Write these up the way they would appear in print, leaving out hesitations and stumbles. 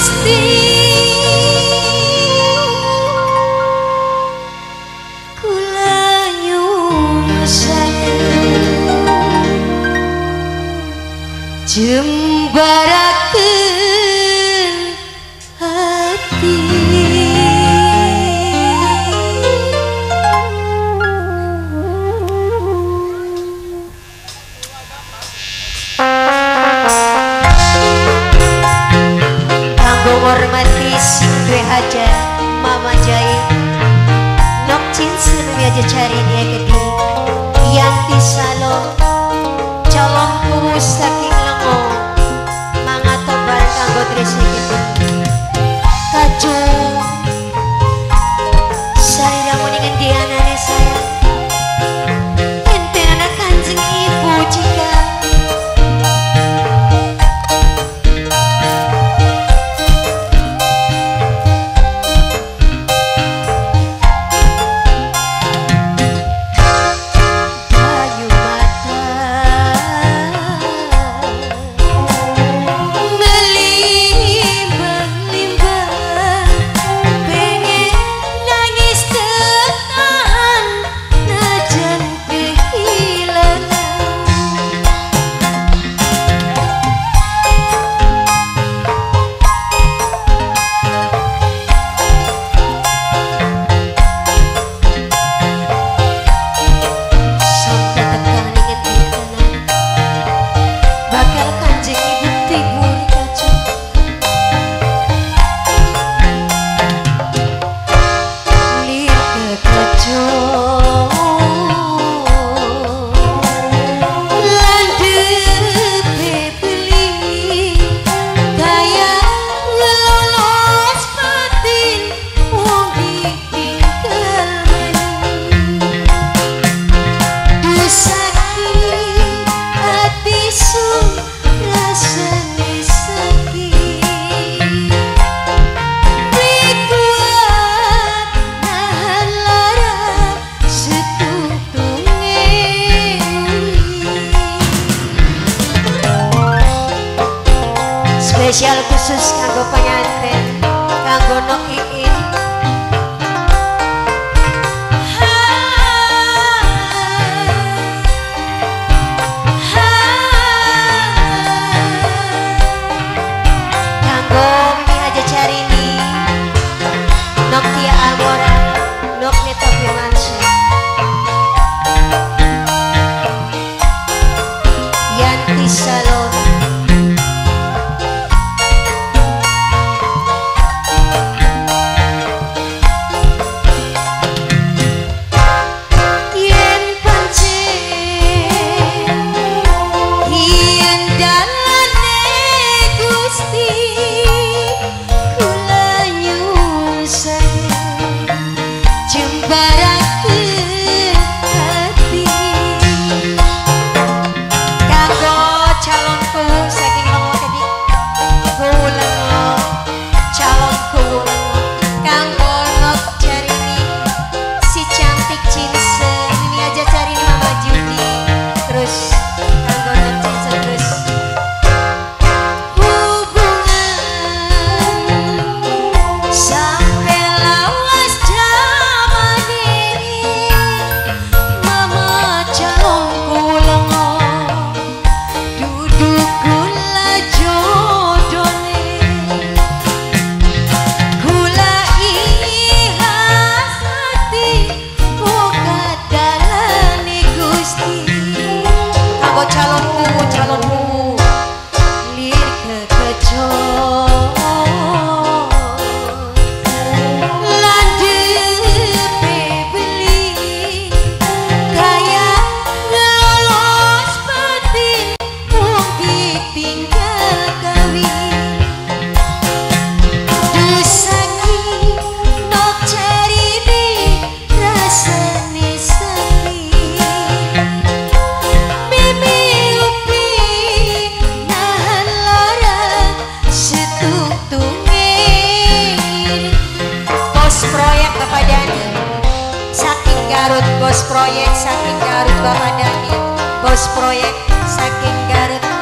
Saking Garut,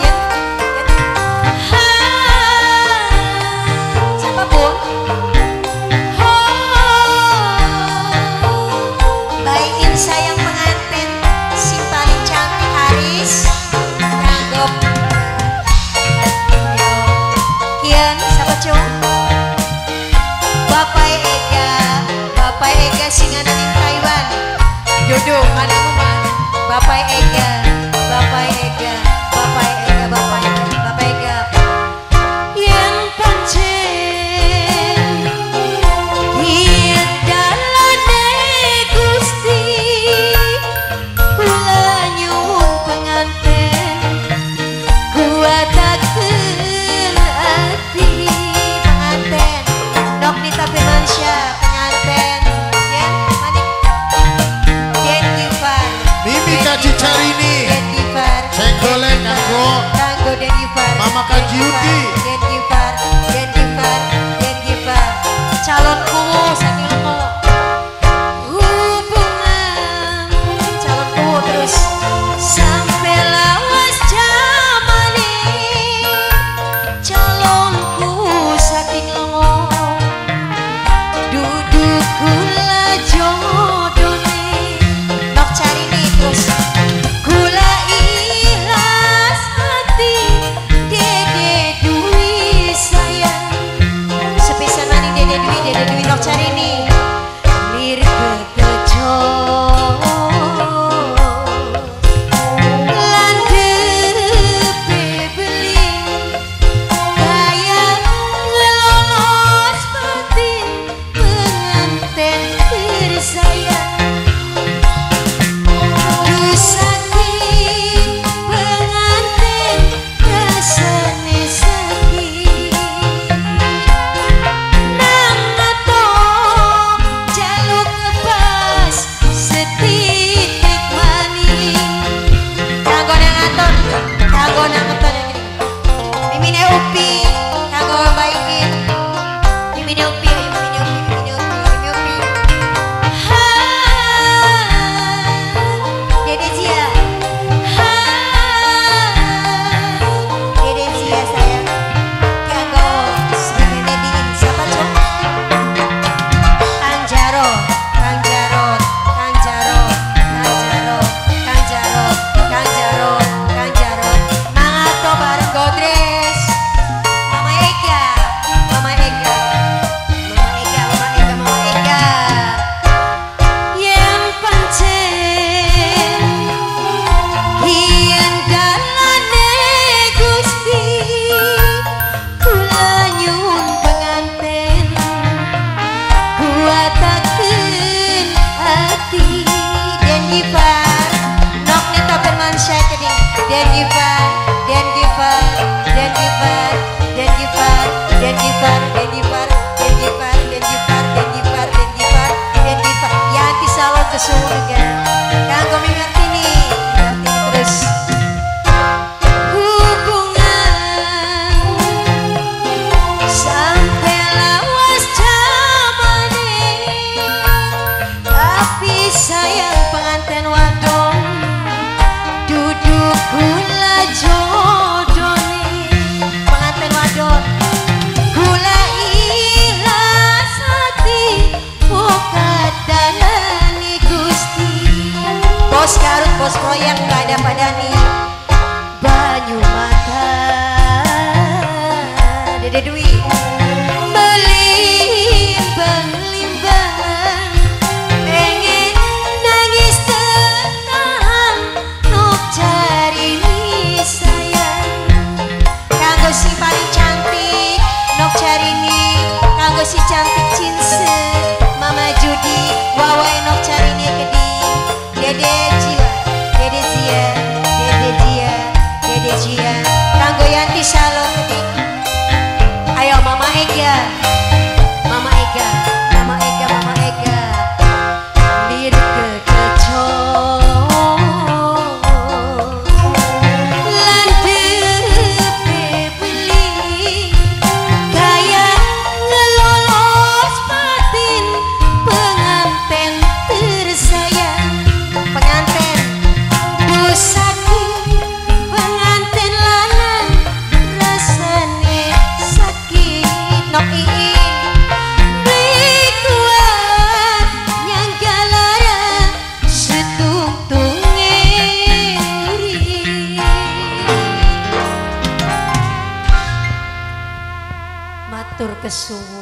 ya. duduk anakmu Mas. Bapak Ega, Bapak Ega, Bapak Ega, Bapak Ega, Bapak Ega. Yang pancen hiat dalane Gusti, kula nyuwun penganten kuatakeun ati penganten Dok Nita Firmansyah. Cicarini, Cenggolen, Nanggo, Mama Kajiuti, Dengivar, calon kuwo, sakilmo, hubungan, calon kuwo terus sampai lawas jamani, calon kuwo saking lengo, duduk kula jodone, Nok Carini terus. Proyek gak ada padani Banyu Mata Dede Dwi melimbang-limbang pengen nangis tenang Nuk Carini sayang kanggo si paling cantik Nuk Carini kanggo si cantik cinse Mama Judi wawae Nuk Carini gede Dede jiwa Dede Jia kanggo Yanti Shalom ayo Mama Ega bir kekecok so